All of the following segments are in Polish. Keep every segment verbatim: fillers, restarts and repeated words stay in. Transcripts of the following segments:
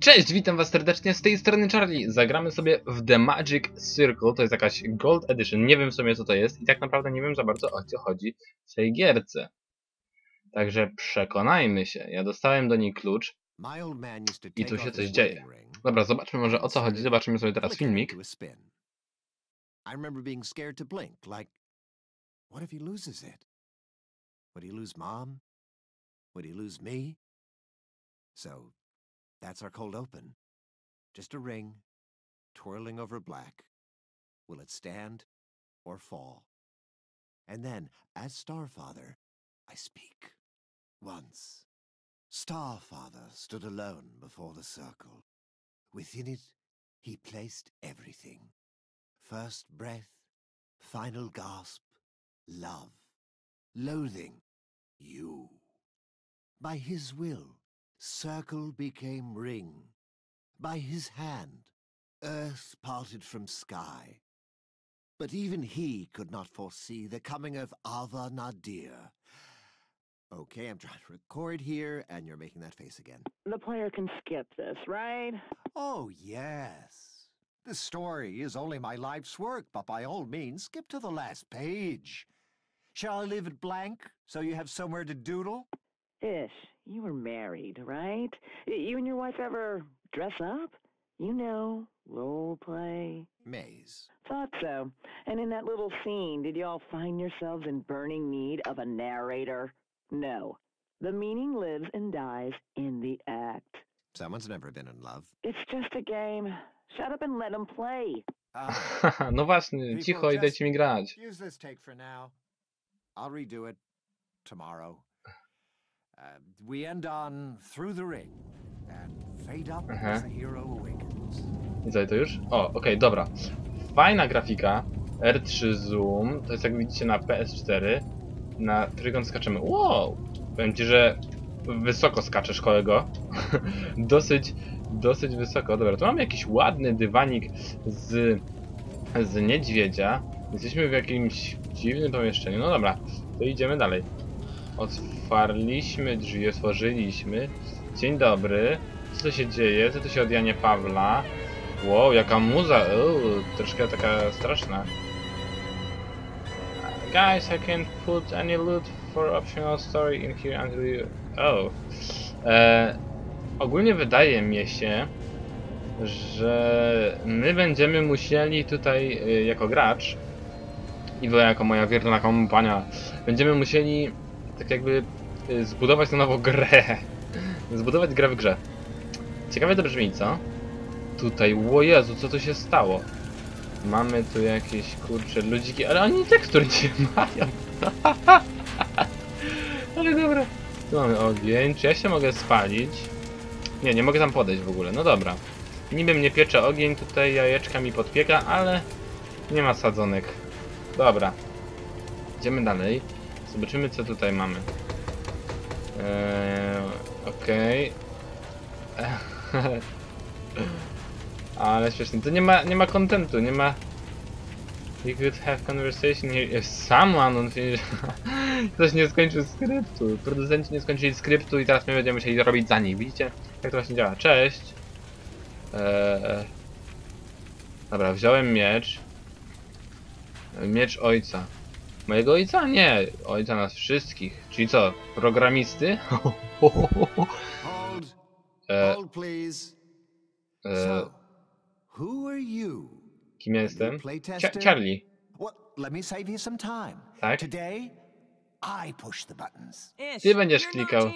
Cześć, witam was serdecznie, z tej strony Charlie. Zagramy sobie w The Magic Circle, to jest jakaś Gold Edition, nie wiem w sumie co to jest i tak naprawdę nie wiem za bardzo o co chodzi w tej gierce. Także przekonajmy się, ja dostałem do niej klucz i tu się coś dzieje. Dobra, zobaczmy może o co chodzi, zobaczymy sobie teraz filmik. That's our cold open. Just a ring, twirling over black. Will it stand or fall? And then, as Starfather, I speak. Once, Starfather stood alone before the circle. Within it, he placed everything. First breath, final gasp, love, loathing, you. By his will, circle became ring. By his hand, earth parted from sky. But even he could not foresee the coming of Ava Nadir. Okay, I'm trying to record here, and you're making that face again. The player can skip this, right? Oh, yes. The story is only my life's work, but by all means, skip to the last page. Shall I leave it blank, so you have somewhere to doodle? Ish, you were married, right? You and your wife ever dress up? You know, role play. Maze. Thought so. And in that little scene, did you all find yourselves in burning need of a narrator? No. The meaning lives and dies in the act. Someone's never been in love. It's just a game. Shut up and let them play. Uh, no właśnie, cicho i dajcie mi grać. Use this take for now. I'll redo it tomorrow. Uh, we end on Through the Ring and fade up as the hero awakens. Widzę to już? O, okej, okay, dobra. Fajna grafika. R trzy zoom. To jest jak widzicie na P S cztery. Na trójkąt skaczemy. Wow! Powiem ci, że wysoko skaczesz, kolego. dosyć, dosyć wysoko. Dobra, tu mamy jakiś ładny dywanik z, z niedźwiedzia. Jesteśmy w jakimś dziwnym pomieszczeniu. No dobra, to idziemy dalej. Otwarliśmy drzwi, otworzyliśmy. Dzień dobry. Co to się dzieje? Co to się od Janie Pawla? Wow, jaka muza. Uuu, troszkę taka straszna. Guys, I can't put any loot for optional story in here until you... Oh. E, ogólnie wydaje mi się, że my będziemy musieli tutaj, jako gracz i wy jako moja wierna kompania, będziemy musieli tak jakby zbudować na nowo grę. Zbudować grę w grze. Ciekawie to brzmi, co? Tutaj, o Jezu, co tu się stało? Mamy tu jakieś, kurcze, ludziki, ale oni tekstur nie mają. Ale dobra. Tu mamy ogień. Czy ja się mogę spalić? Nie, nie mogę tam podejść w ogóle. No dobra. Niby mnie piecze ogień, tutaj jajeczka mi podpieka, ale nie ma sadzonek. Dobra. Idziemy dalej. Zobaczymy co tutaj mamy. Eee, Okej. Okay. Ale śmiesznie. To nie ma nie ma kontentu, nie ma. You could have conversation here if someone on ktoś nie skończył skryptu. Producenci nie skończyli skryptu i teraz my będziemy musieli robić za nich. Widzicie? Jak to właśnie działa. Cześć. Eee, dobra, wziąłem miecz. Miecz ojca. Mojego ojca? Nie, ojca nas wszystkich. Czyli co, programisty? Hold, hold please. So, who are you? Kim jestem? Charlie. Let me save you some time. Tak. Today I push the buttons. Ty będziesz klikał.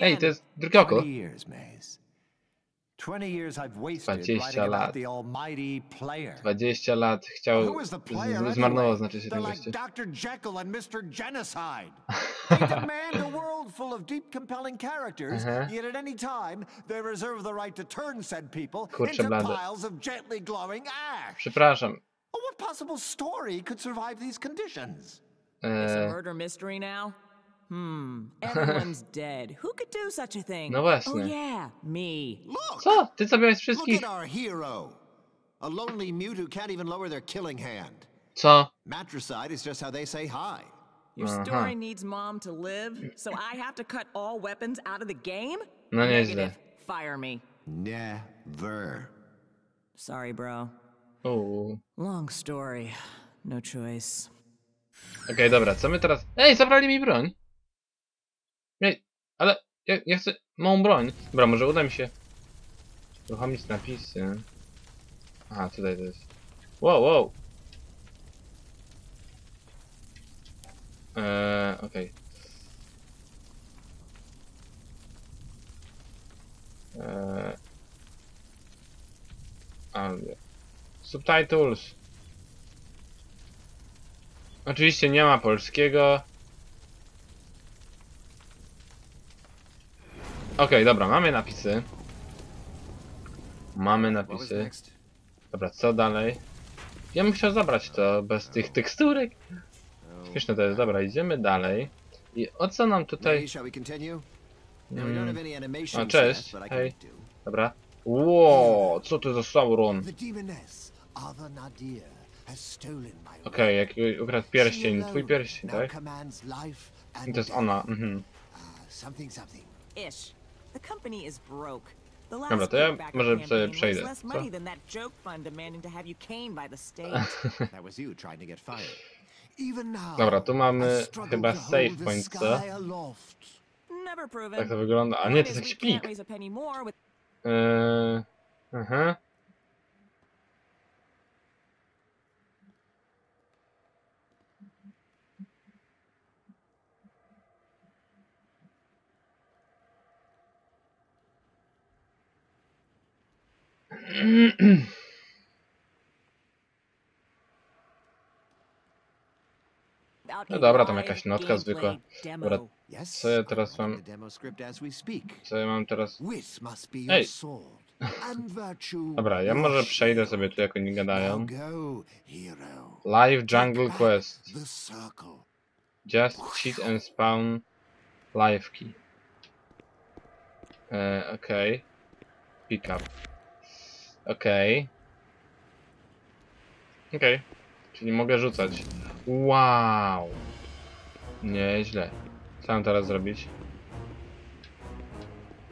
Ej, to jest drugie oko. dwadzieścia lat. dwadzieścia lat chciał zmarnował, znaczy się ten gościu. Kurczę blady. Przepraszam. Eee... Hmm, everyone's dead. Who could do such a thing? No właśnie. Oh yeah, me. Look. Co? Ty zabiłeś wszystkich. Look at our hero. A lonely mute who can't even lower their killing hand. Co? Matricide is just how they say hi. Your story needs mom to live, so I have to cut all weapons out of the game? No nieźle. Fire me. Never. Sorry, bro. Oh. Long story. No choice. Okej, okay, dobra, co my teraz... Ej, zabrali mi broń! Ej, ale... Ja, ja chcę... Mą broń. Dobra, może uda mi się... uruchomić napisy. Aha, tutaj to jest... Wow, wow! Eee, okej. Okay. Eee... Ale... Subtitles. Oczywiście nie ma polskiego. Okej, okay, dobra, mamy napisy. Mamy napisy. Dobra, co dalej? Ja bym chciał zabrać to bez tych teksturek. Śmieszne to jest, dobra, idziemy dalej. I o co nam tutaj... Hmm. O, cześć, hej. Dobra. Wow, co to za Sauron? Ava Nadir has stolen my life. Okej, jak ukradł pierścień, twój pierścień, tak? I to jest ona. Mhm. Dobra, to ja może sobie przejdę. Co? Dobra, tu mamy chyba save point, co? Tak to wygląda. A nie, to jest jakiś plik. Eee, aha. No dobra, tam jakaś notka zwykła. Dobra, co ja teraz mam... Co ja mam teraz... Ej! Dobra, ja może przejdę sobie tu, jak oni gadają. Live Jungle Quest. Just cheat and spawn live key. Eee, okej. Okay. Pick up. Okej. Okay. Okej. Okay. Czyli mogę rzucać. Wow. Nieźle. Co mam teraz zrobić?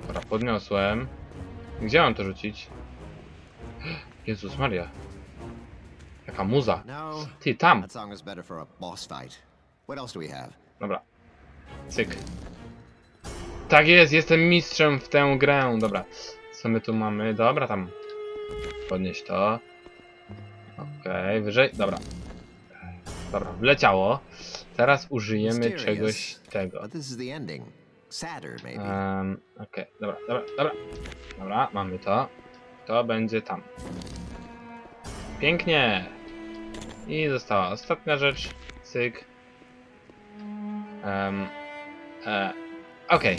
Dobra, podniosłem. Gdzie mam to rzucić? Jezus Maria. Jaka muza. Ty, tam. Dobra. Cyk. Tak jest, jestem mistrzem w tę grę. Dobra. Co my tu mamy? Dobra, tam. Podnieść to. Okej, okay, wyżej. Dobra. Dobra, wleciało. Teraz użyjemy czegoś tego. Um, Okej, okay, dobra, dobra, dobra. Dobra, mamy to. To będzie tam. Pięknie. I została ostatnia rzecz. Cyk. Um, e, Okej.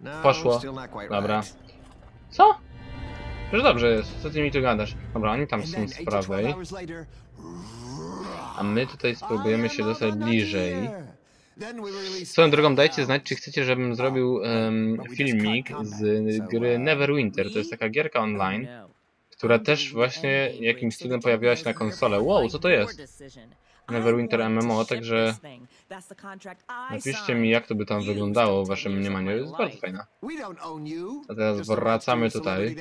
Okay. Poszło. Dobra. Co? Już dobrze jest, co ty mi tu gadasz? Dobra, oni tam są z prawej. A my tutaj spróbujemy się dostać bliżej. Swoją drogą, dajcie znać, czy chcecie, żebym zrobił um, filmik z gry Neverwinter. To jest taka gierka online, która też właśnie jakimś cudem pojawiła się na konsolę. Wow, co to jest? Neverwinter M M O, także napiszcie mi, jak to by tam wyglądało w waszym mniemaniu. Jest bardzo fajna. A teraz wracamy tutaj.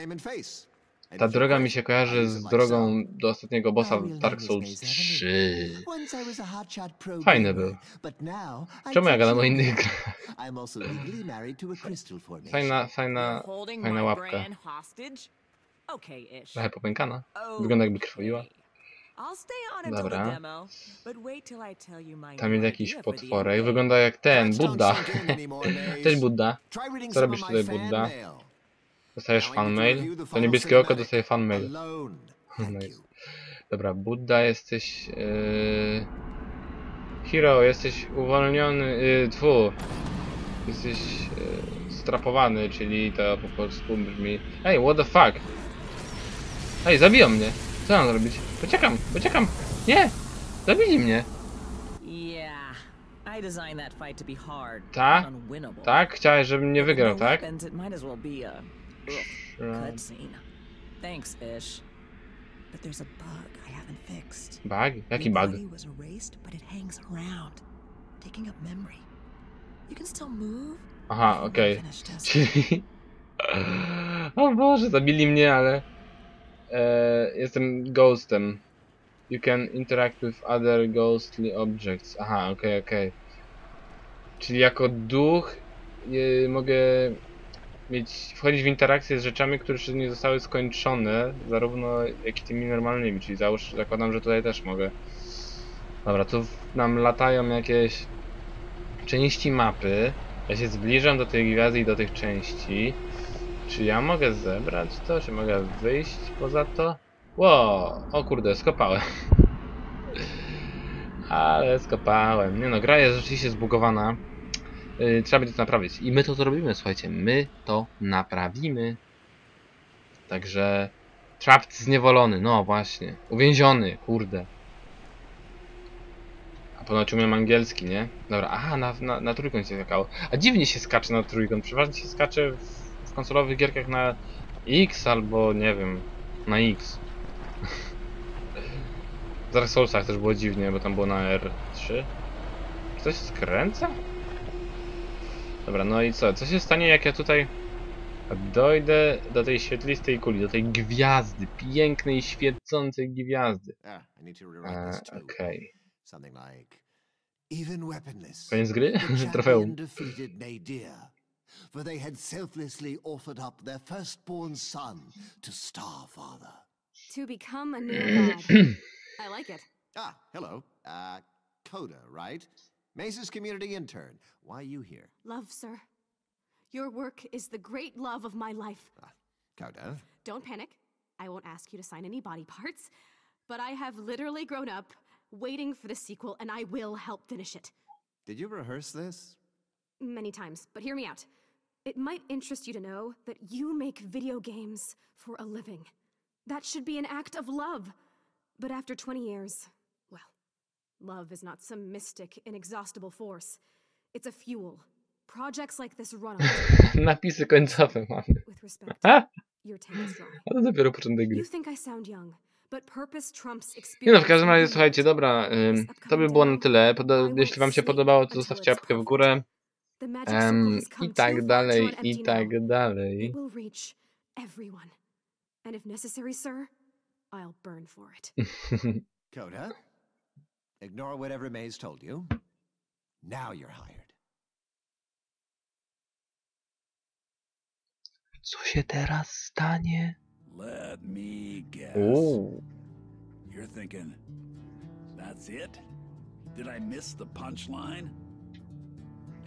Ta droga mi się kojarzy z drogą do ostatniego bossa w Dark Souls trzy. Fajny był. Czemu ja gadam o innych grach? Fajna, fajna, fajna łapka. Trochę popękana. Wygląda, jakby krwawiła. Dobra. Tam jest jakiś potworek. Wygląda jak ten, Budda. Cześć Budda. Co robisz tutaj, Budda? Dostajesz fanmail? To niebieskie oko dostaje fanmail. Nice. Dobra, Budda, jesteś... Yy... Hero, jesteś uwolniony... Yy, tfu. Jesteś... Yy, strapowany, czyli to po polsku brzmi... Ej, what the fuck? Ej, zabiją mnie! Co mam zrobić? Uciekam, uciekam! Nie! Zabili mnie! Tak? Tak? Chciałeś, żebym nie wygrał, tak? Bug? Jaki bug? Aha, okej. Okay. Czyli... O Boże, zabili mnie, ale... E, jestem ghostem. You can interact with other ghostly objects. Aha, okej, okay, okej. Okay. Czyli jako duch e, mogę mieć, wchodzić w interakcję z rzeczami, które jeszcze nie zostały skończone, zarówno jak i tymi normalnymi, czyli załóż, zakładam, że tutaj też mogę. Dobra, tu nam latają jakieś części mapy. Ja się zbliżam do tej gwiazdy i do tych części. Czy ja mogę zebrać to? Czy mogę wyjść poza to? Ło! O kurde, skopałem. Ale skopałem. Nie no, gra jest rzeczywiście zbugowana. Yy, trzeba będzie to naprawić. I my to zrobimy, słuchajcie. My to naprawimy. Także... Trapped, zniewolony. No właśnie. Uwięziony, kurde. A ponoć umiem angielski, nie? Dobra, aha, na, na, na trójkąt się skakało. A dziwnie się skacze na trójkąt. Przeważnie się skacze w, w konsolowych gierkach na X albo, nie wiem... Na X. W Dark Soulsach też było dziwnie, bo tam było na R trzy. Czy coś skręca? Dobra, no i co? Co się stanie, jak ja tutaj dojdę do tej świetlistej kuli, do tej gwiazdy, pięknej, świecącej gwiazdy? A, okej. Koniec gry? Trofeum. For they had selflessly offered up their firstborn son to Starfather. To become a new god. I like it. Ah, hello. Uh, Coda, right? Maze's community intern. Why are you here? Love, sir. Your work is the great love of my life. Ah, Coda? Don't panic. I won't ask you to sign any body parts. But I have literally grown up, waiting for the sequel, and I will help finish it. Did you rehearse this? Many times, but hear me out. It might interest you to know that you make video games for a living. That should be an act of love. But after twenty years, well, love is not some mystic, inexhaustible force. It's a fuel. Projects like this run on. Napisy końcowe mamy. With respect, your tank is dry. Ale dopiero początek gry. You think I sound young, but purpose trumps experience. Nie no, w każdym razie, słuchajcie, dobra, ym, to by było na tyle. Poda jeśli wam się podobało, to zostawcie łapkę w górę. Um, I tak dalej, i tak dalej. Coda, ignore whatever Maze told you. Now you're hired. Co się teraz stanie? Let me guess. Oh. You're thinking, that's it? Did I miss the punchline?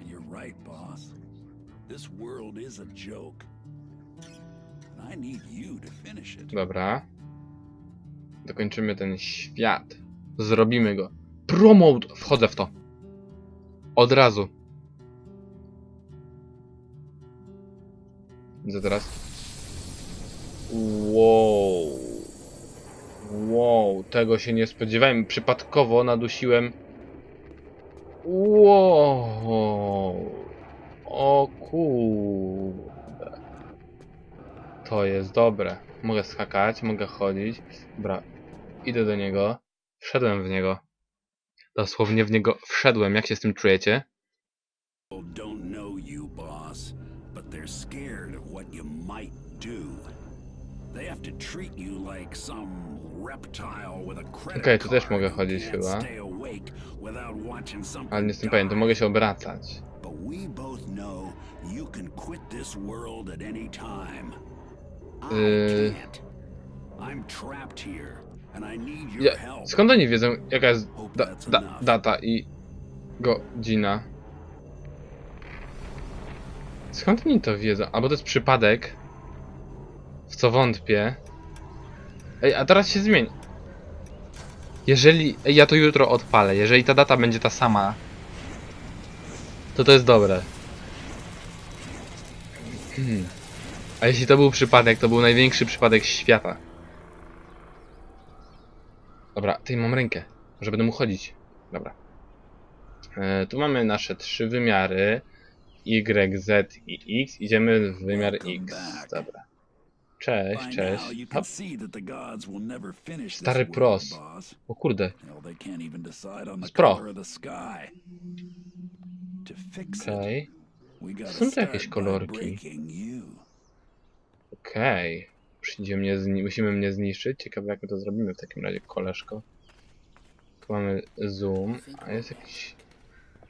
You're right, boss. This world is a joke. And I need you to finish it. Dobra. Dokończymy ten świat. Zrobimy go. Promote! Wchodzę w to. Od razu. Co teraz? Wow. Wow. Tego się nie spodziewałem. Przypadkowo nadusiłem... Wow, o kurde, to jest dobre. Mogę skakać, mogę chodzić. Dobra, idę do niego. Wszedłem w niego. Dosłownie w niego wszedłem. Jak się z tym czujecie? Okej, okay, tu też mogę chodzić chyba. Ale nie jestem pewien, to mogę się obracać. Yy... Ja, skąd oni wiedzą, jaka jest da, da, data i godzina? Skąd oni to wiedzą? Albo to jest przypadek, w co wątpię. Ej, a teraz się zmieni. Jeżeli... Ej, ja to jutro odpalę. Jeżeli ta data będzie ta sama, to to jest dobre. Hmm. A jeśli to był przypadek, to był największy przypadek świata. Dobra, tutaj mam rękę. Może będę mu chodzić. Dobra. E, tu mamy nasze trzy wymiary. Y, Z i X. Idziemy w wymiar X. Dobra. Cześć, cześć. Hop. Stary pros. O kurde. Spro. Okej. Okay. Są tu jakieś kolorki. Okej. Okay. Przyjdzie mnie zni musimy mnie zniszczyć. Ciekawe jak my to zrobimy w takim razie, koleżko. Tu mamy zoom. A jest jakiś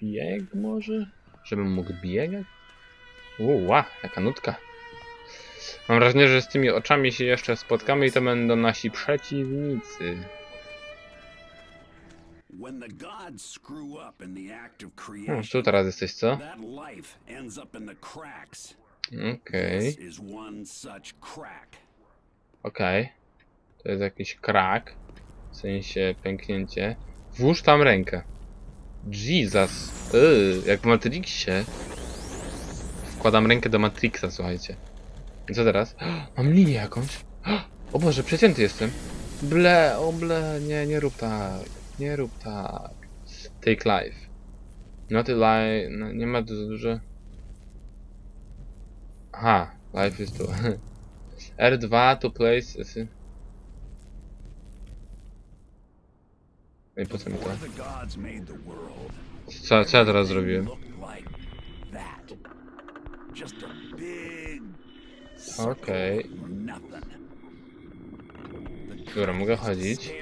bieg może? Żebym mógł biegać? Uła, jaka nutka. Mam wrażenie, że z tymi oczami się jeszcze spotkamy i to będą nasi przeciwnicy. No, tu teraz jesteś, co? Okej. Okej. To jest jakiś krak. W sensie pęknięcie. Włóż tam rękę. Jesus. Yy, jak w Matrixie. Wkładam rękę do Matrixa, słuchajcie. I co teraz? Mam linię jakąś. O Boże, przecięty jestem. Ble, o ble. Nie, nie rób tak. Nie rób tak. Take life. Not a life. No, nie ma dużo dużo. Aha, life is tu. R dwa to place. I po co mi to? Co, co ja teraz zrobiłem? Okej. Okay. Dobra, mogę chodzić.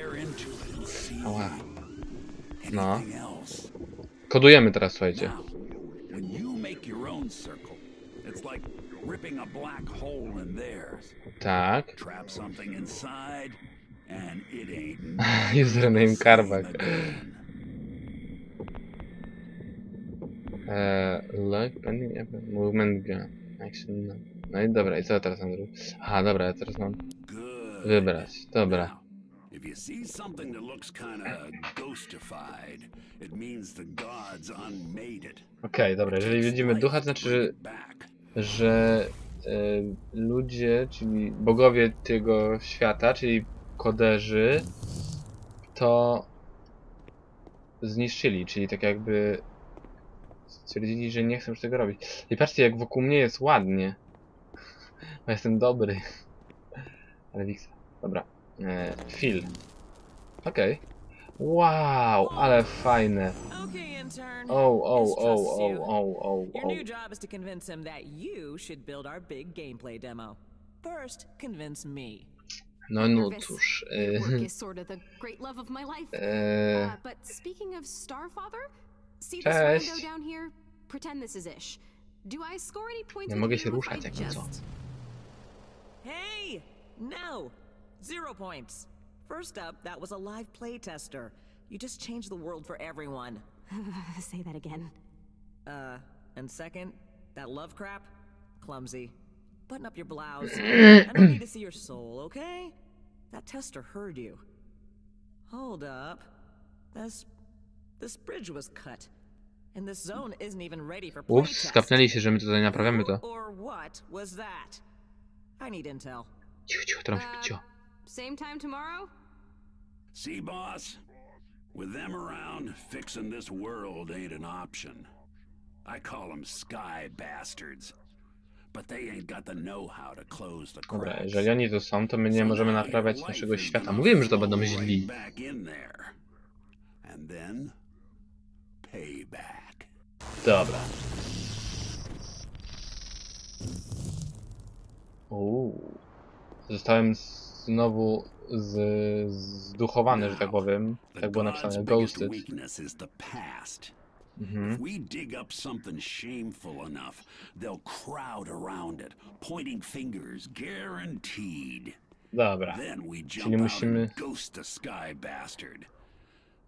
Ała. No. Kodujemy teraz, słuchajcie. Tak. Username karbak. Like pending movement gun. Action. No i dobra, i co ja teraz mam zrobić? Aha, dobra, ja teraz mam wybrać. Dobra. Okej, dobra, jeżeli widzimy ducha, to znaczy, że, że y, ludzie, czyli bogowie tego świata, czyli koderzy, to zniszczyli, czyli tak jakby stwierdzili, że nie chcą już tego robić. I patrzcie, jak wokół mnie jest ładnie. Bo jestem dobry. Ale Wiksa. Dobra. Eee, Phil. Okej. Okay. Wow, ale fajne. Oh, oh, oh, oh, oh, oh, oh. Your new job is to convince him that you should build our big gameplay demo. First, convince me. No, no cóż. Eee... But speaking of Starfather, see this window down here? Pretend this is Ish. Do I score any points? Nie mogę się ruszać jak nieco. Hey! No! Zero points. First up, that was a live playtester. You just changed the world for everyone. Say that again. Uh, and second, that love crap? Clumsy. Button up your blouse. I don't need to see your soul, okay? That tester heard you. Hold up. This... this bridge was cut. And this zone isn't even ready for playtest. Ups, skapnęli się, że my tutaj naprawiamy to. Or what was that? I need intel. Ciu, ciu, trąć picio. Same time tomorrow? See, boss. With them around, fixing this world ain't an option. I call them sky bastards. But they ain't got the know-how to close the cracks. Dobra, jeżeli oni to są, to my nie możemy naprawiać naszego świata. Mówiłem, że to będą źli. And then payback. Dobra. Uuu. Zostałem znowu z, zduchowany, że tak powiem. Tak było napisane, ghosted. Mhm. Dobra, czyli musimy...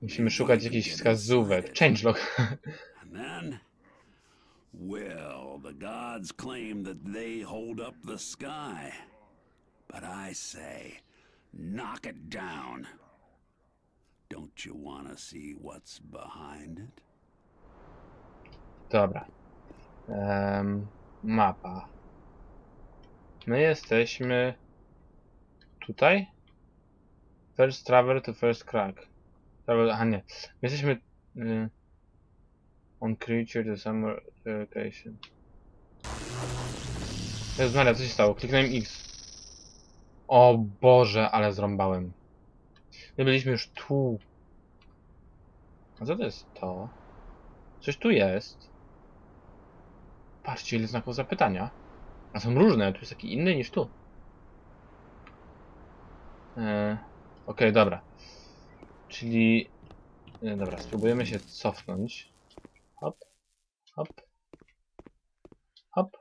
Musimy szukać jakichś wskazówek. Changelog. Well, the gods claim that they hold up the sky. But I say, knock it down. Don't you want to see what's behind it? Dobra. Um, mapa. My jesteśmy tutaj? First travel to first crack. Travel, aha nie. My jesteśmy y, on creature to summer location. Jezus Maria, co się stało? Kliknąłem X. O Boże, ale zrąbałem. My byliśmy już tu. A co to jest to? Coś tu jest. Patrzcie, ile znaków zapytania. A są różne, tu jest taki inny niż tu. E, Okej, dobra. Czyli... E, dobra, spróbujemy się cofnąć. Hop, hop, hop.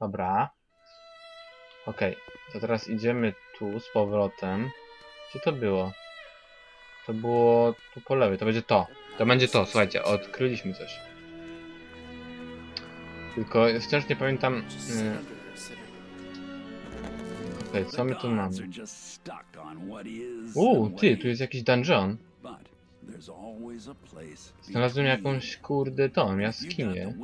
Dobra. Okej, to teraz idziemy tu z powrotem. Gdzie to było? To było tu po lewej, to będzie to. To będzie to, słuchajcie, odkryliśmy coś. Tylko wciąż nie pamiętam... Okej, co my tu mamy? Uuu, ty, tu jest jakiś dungeon. Znalazłem jakąś, kurde, tą jaskinię.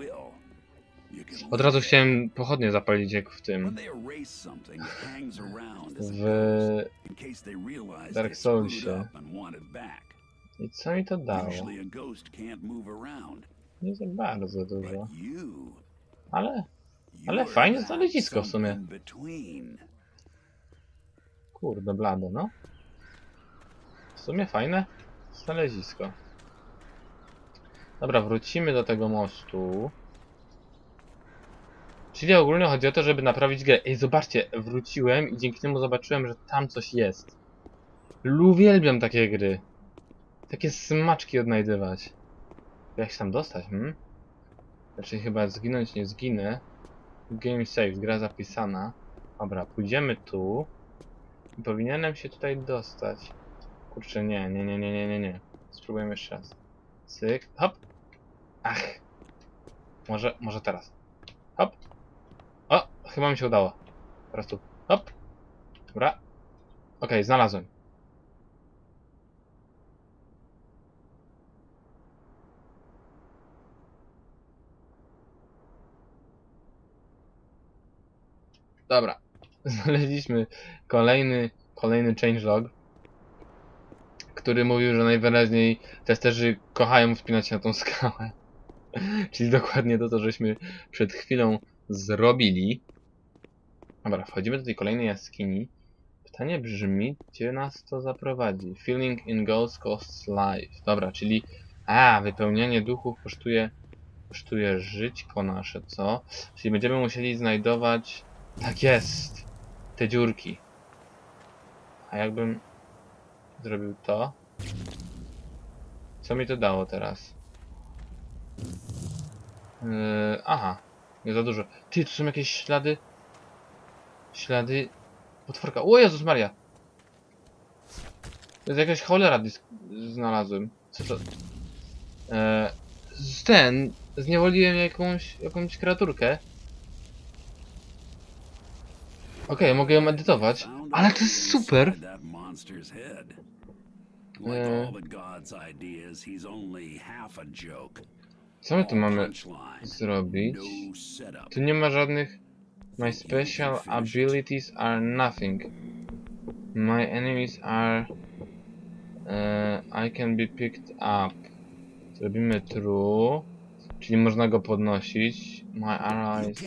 Od razu chciałem pochodnie zapalić, jak w tym. W Dark Soulsie. I co mi to dało? Nie za bardzo dużo. Ale... ale fajne znalezisko w sumie. Kurde, blade, no. W sumie fajne znalezisko. Dobra, wrócimy do tego mostu. Czyli ogólnie chodzi o to, żeby naprawić grę. Ej, zobaczcie, wróciłem i dzięki temu zobaczyłem, że tam coś jest. Uwielbiam takie gry. Takie smaczki odnajdywać. Jak się tam dostać, hmm? Raczej chyba zginąć nie zginę. Game saved, gra zapisana. Dobra, pójdziemy tu. I powinienem się tutaj dostać. Kurczę, nie, nie, nie, nie, nie, nie, nie. Spróbujemy jeszcze raz. Cyk, hop. Ach. Może, może teraz. Hop. O, chyba mi się udało. Teraz tu. Hop. Dobra. Okej, okay, znalazłem. Dobra. Znaleźliśmy kolejny, kolejny changelog, który mówił, że najwyraźniej testerzy kochają wspinać się na tą skałę. Czyli dokładnie to, co żeśmy przed chwilą zrobili. Dobra, wchodzimy do tej kolejnej jaskini. Pytanie brzmi, gdzie nas to zaprowadzi? Filling in Ghost Costs Life. Dobra, czyli... A, wypełnianie duchów kosztuje... kosztuje żyćko nasze, co? Czyli będziemy musieli znajdować... Tak jest! Te dziurki. A jakbym... zrobił to? Co mi to dało teraz? Yy, aha. Nie za dużo. Ty, tu są jakieś ślady... Ślady... Potworka. O Jezus Maria! To jest jakaś cholera znalazłem. Co to? Eee, ten... Zniewoliłem jakąś... jakąś kreaturkę. Okej, okay, mogę ją edytować. Ale to jest super! Eee... Co my tu mamy zrobić? Tu nie ma żadnych... My special abilities are nothing. My enemies are... Uh, I can be picked up. Zrobimy true. Czyli można go podnosić. My allies...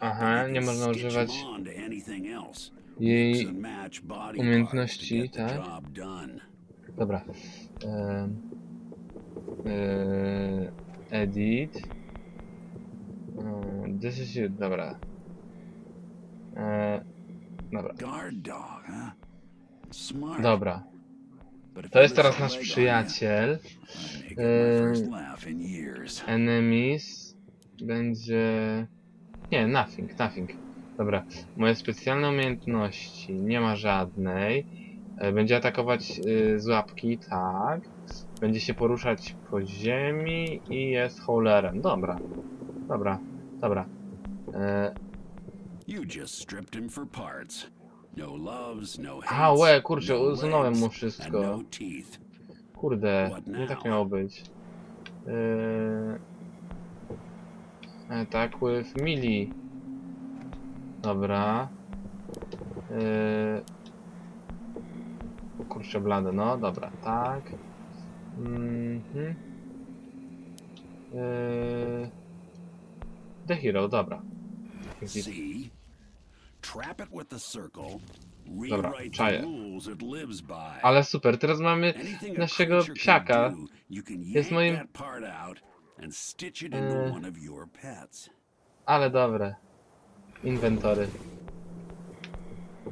Aha, nie można używać jej umiejętności, tak? Dobra. Um... Eee, edit. Eee, this is it, dobra. Eee, dobra. Dobra. To jest teraz nasz przyjaciel. Eee, enemies. Będzie... Nie, nothing, nothing. Dobra. Moje specjalne umiejętności. Nie ma żadnej. Eee, będzie atakować eee, z łapki, tak. Będzie się poruszać po ziemi i jest haulerem. Dobra, dobra, dobra. E... A, łe, kurczę, usunąłem mu wszystko. Kurde, nie tak miało być. E... Tak, with melee. Dobra. E... Kurczę, blade, no, dobra, tak. Mm-hmm. eee... The Hero, dobra. Dobra, czaję. Ale super, teraz mamy naszego psiaka. Jest moim... Eee... Ale dobre. Inwentory.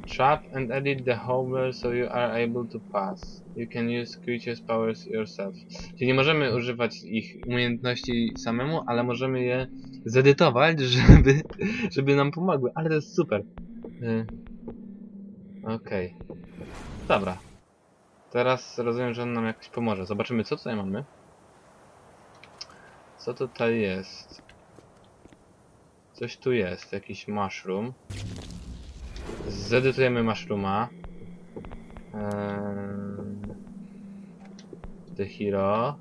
Trap and edit the hover so you are able to pass. You can use creatures powers yourself. Czyli nie możemy używać ich umiejętności samemu, ale możemy je zedytować, żeby, żeby nam pomogły. Ale to jest super. Yy. Okej. Okay. Dobra. Teraz rozumiem, że on nam jakoś pomoże. Zobaczymy, co tutaj mamy. Co tutaj jest? Coś tu jest. Jakiś mushroom. Zedytujemy mushrooma. Eee... The Hero.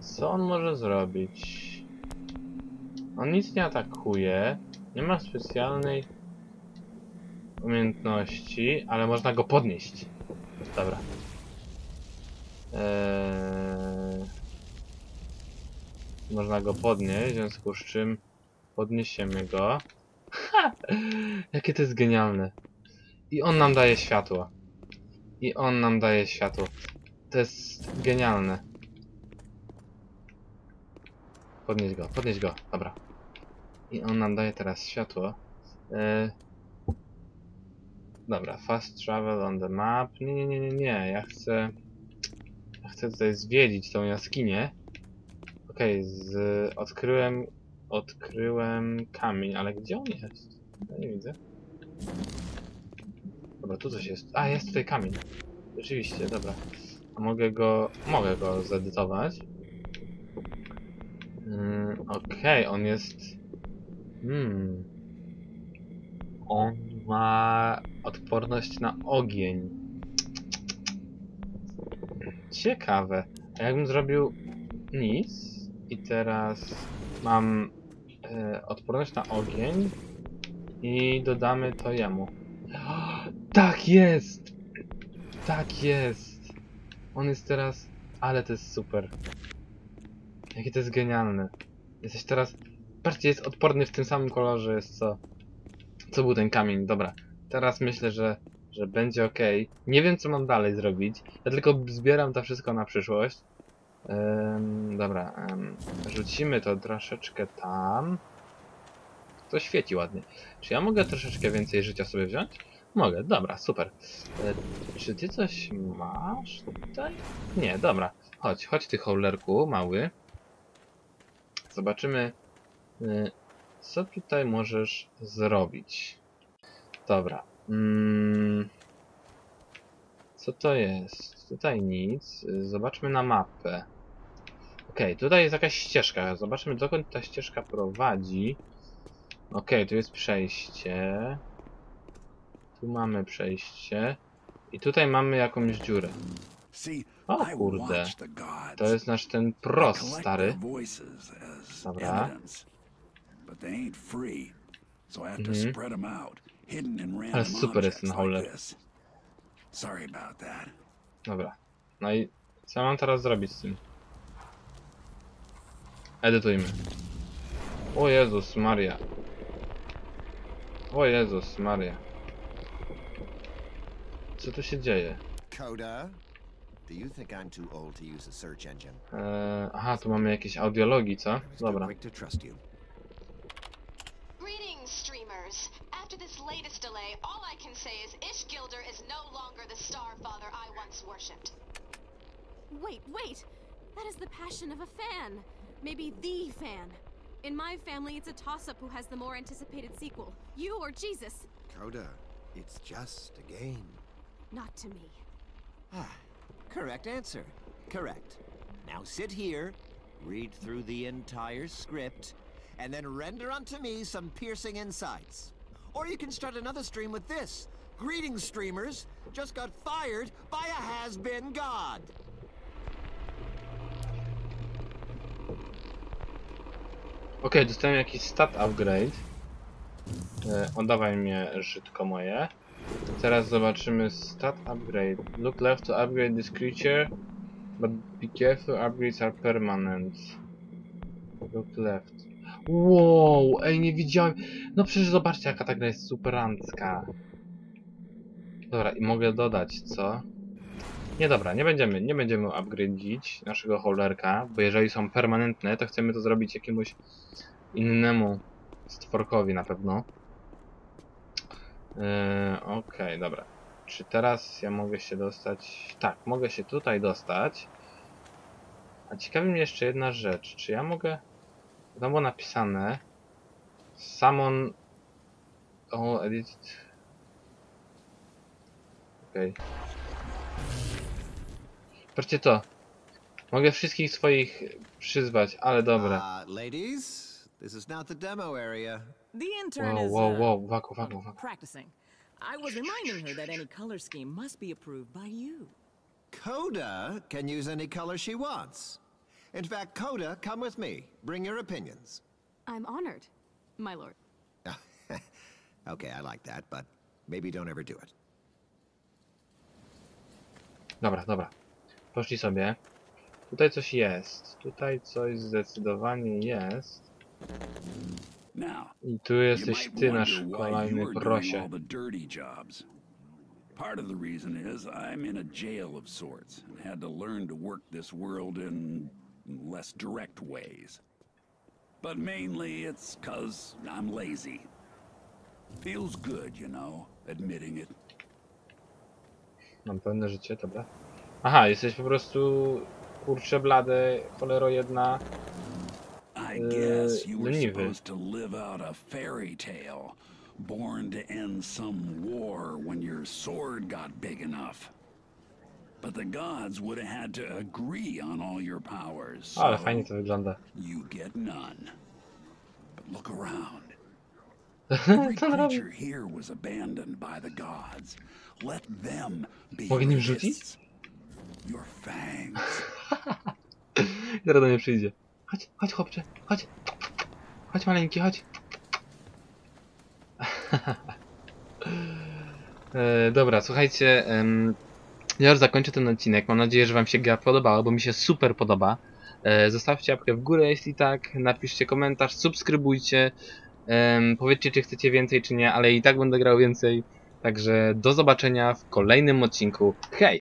Co on może zrobić? On nic nie atakuje. Nie ma specjalnej umiejętności, ale można go podnieść. Dobra. Eee... Można go podnieść, w związku z czym podniesiemy go. Ha! Jakie to jest genialne. I on nam daje światło. I on nam daje światło. To jest genialne. Podnieś go, podnieś go, dobra. I on nam daje teraz światło. Yy... Dobra, fast travel on the map. Nie, nie, nie, nie, nie. Ja chcę... Ja chcę tutaj zwiedzić tą jaskinię. Okej, okay, z... odkryłem... Odkryłem kamień, ale gdzie on jest? Ja nie widzę. Dobra, tu coś jest. A, jest tutaj kamień. Rzeczywiście, dobra. A mogę go... Mogę go zedytować. Mm, Okej, okay, on jest... Hmm... On ma odporność na ogień. Ciekawe. A jakbym zrobił nic i teraz mam e, odporność na ogień i dodamy to jemu. Oh, tak jest! Tak jest! On jest teraz... Ale to jest super. Jakie to jest genialne. Jesteś teraz... Patrzcie, jest odporny w tym samym kolorze, jest co... Co był ten kamień, dobra. Teraz myślę, że, że będzie ok. Nie wiem, co mam dalej zrobić. Ja tylko zbieram to wszystko na przyszłość. Ym, dobra. Ym, rzucimy to troszeczkę tam. To świeci ładnie. Czy ja mogę troszeczkę więcej życia sobie wziąć? Mogę, dobra, super. Yy, czy ty coś masz tutaj? Nie, dobra. Chodź, chodź ty howlerku mały. Zobaczymy, yy, co tutaj możesz zrobić. Dobra. Mm, co to jest? Tutaj nic. Zobaczmy na mapę. Okej, okay, tutaj jest jakaś ścieżka. Zobaczmy, dokąd ta ścieżka prowadzi. Okej, okay, tu jest przejście. Tu mamy przejście. I tutaj mamy jakąś dziurę. O kurde. To jest nasz ten pros stary. Dobra. Mhm. Ale super jest ten howler. Dobra. No i co mam teraz zrobić z tym? Edytujmy. O Jezus Maria. O Jezus Maria. Co tu się dzieje? Coda, do you think I'm too old to use a search engine? Eee, aha, tu mamy jakieś audiologii, co? Dobra. Latest delay, all I can say is Ishgilder is no longer the Starfather I once worshipped. Wait, wait! That is the passion of a fan. Maybe THE fan. In my family, it's a toss-up who has the more anticipated sequel. You or Jesus. Coda, it's just a game. Not to me. Ah, correct answer. Correct. Now sit here, read through the entire script, and then render unto me some piercing insights. Or you can start another stream with this. Greetings, streamers. Just got fired by a has-been god. Okej, okay, dostałem jakiś stat upgrade. E, oddawaj mnie żytko moje. Teraz zobaczymy stat upgrade. Look left to upgrade this creature, but be careful, upgrades are permanent. Look left. Wow, ej, nie widziałem. No przecież zobaczcie, jaka ta gra jest superancka. Dobra, i mogę dodać, co? Nie, dobra, nie będziemy, nie będziemy upgrade'ić naszego howlerka, bo jeżeli są permanentne, to chcemy to zrobić jakiemuś innemu stworkowi na pewno. Yy, Okej, okay, dobra. Czy teraz ja mogę się dostać? Tak, mogę się tutaj dostać. A ciekawi mnie jeszcze jedna rzecz. Czy ja mogę... Tam było napisane... Summon... O, edit... Okej. Okay. Patrzcie to. Mogę wszystkich swoich przyzwać, ale dobra. Wow, wow, wow, waku, waku, waku. I was reminding her that any color scheme must be approved by you. Coda can use any color she wants. In fact, Coda, come with me. Bring your opinions. I'm honored, my lord. Okay, I like that, but maybe don't ever do it. Dobra, dobra. Poszli sobie. Tutaj coś jest. Tutaj coś zdecydowanie jest. I tu jesteś ty, nasz kolejny prosie. Part of the reason is I'm in a jail of sorts and had to learn to work this world in less direct ways. But mainly it's 'cause I'm lazy. Feels good, you know, admitting it. Mam pełne życie, dobra. Aha, jesteś po prostu kurczę blady, cholero jedna. I guess you were supposed to live out a fairy tale. Born to end some war when your sword got big enough. But the gods would have had to agree on all your powers. So Ale fajnie to wygląda. You get none. But look around. Every creature here was abandoned by the gods. Let them be your fangs. Zaraz do mnie przyjdzie. Chodź, chodź chłopcze, chodź. Chodź maleńki, chodź. e, dobra, słuchajcie, em, ja już zakończę ten odcinek. Mam nadzieję, że wam się gra podobała, bo mi się super podoba. E, zostawcie łapkę w górę, jeśli tak, napiszcie komentarz, subskrybujcie, em, powiedzcie, czy chcecie więcej, czy nie, ale i tak będę grał więcej. Także do zobaczenia w kolejnym odcinku. Hej!